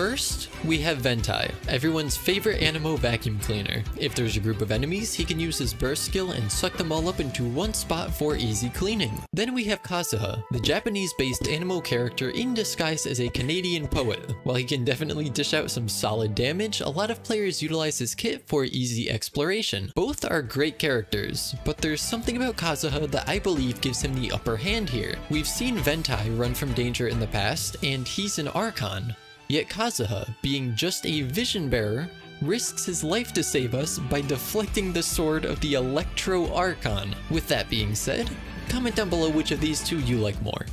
First, we have Venti, everyone's favorite animo vacuum cleaner. If there's a group of enemies, he can use his burst skill and suck them all up into one spot for easy cleaning. Then we have Kazuha, the Japanese-based animo character in disguise as a Canadian poet. While he can definitely dish out some solid damage, a lot of players utilize his kit for easy exploration. Both are great characters, but there's something about Kazuha that I believe gives him the upper hand here. We've seen Venti run from danger in the past, and he's an Archon. Yet Kazuha, being just a vision bearer, risks his life to save us by deflecting the sword of the Electro Archon. With that being said, comment down below which of these two you like more.